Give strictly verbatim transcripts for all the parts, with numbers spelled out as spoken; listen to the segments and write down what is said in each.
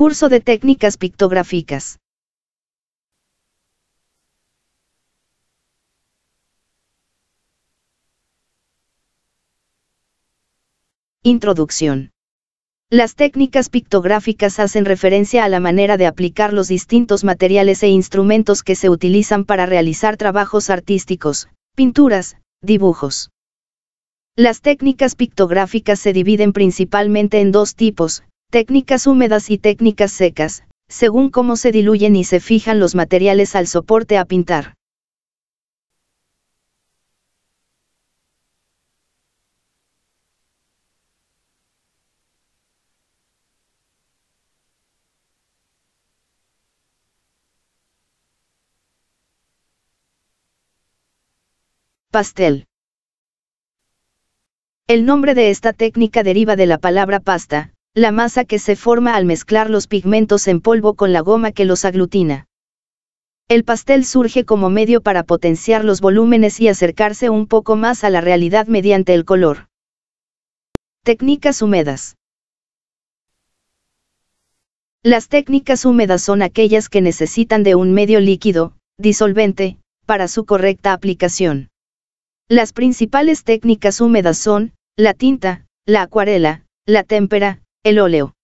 Curso de técnicas pictográficas. Introducción. Las técnicas pictográficas hacen referencia a la manera de aplicar los distintos materiales e instrumentos que se utilizan para realizar trabajos artísticos, pinturas, dibujos. Las técnicas pictográficas se dividen principalmente en dos tipos, técnicas húmedas y técnicas secas, según cómo se diluyen y se fijan los materiales al soporte a pintar. Pastel. El nombre de esta técnica deriva de la palabra pasta, la masa que se forma al mezclar los pigmentos en polvo con la goma que los aglutina. El pastel surge como medio para potenciar los volúmenes y acercarse un poco más a la realidad mediante el color. Técnicas húmedas. Las técnicas húmedas son aquellas que necesitan de un medio líquido, disolvente, para su correcta aplicación. Las principales técnicas húmedas son la tinta, la acuarela, la témpera, el óleo.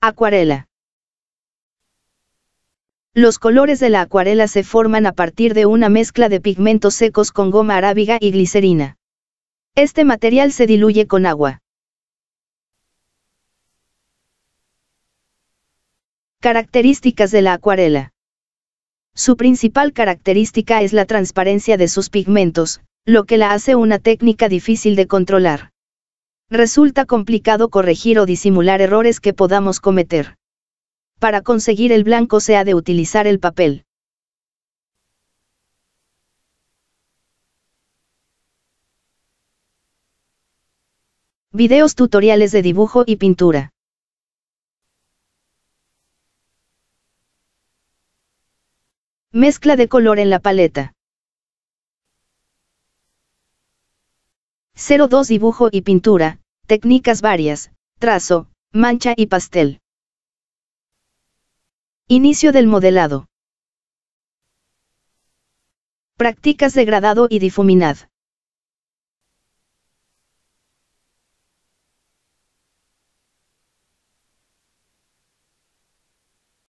Acuarela. Los colores de la acuarela se forman a partir de una mezcla de pigmentos secos con goma arábiga y glicerina. Este material se diluye con agua. Características de la acuarela. Su principal característica es la transparencia de sus pigmentos, lo que la hace una técnica difícil de controlar. Resulta complicado corregir o disimular errores que podamos cometer. Para conseguir el blanco se ha de utilizar el papel. Videos tutoriales de dibujo y pintura. Mezcla de color en la paleta. cero dos Dibujo y pintura, técnicas varias, trazo, mancha y pastel. Inicio del modelado. Prácticas de gradado y difuminado.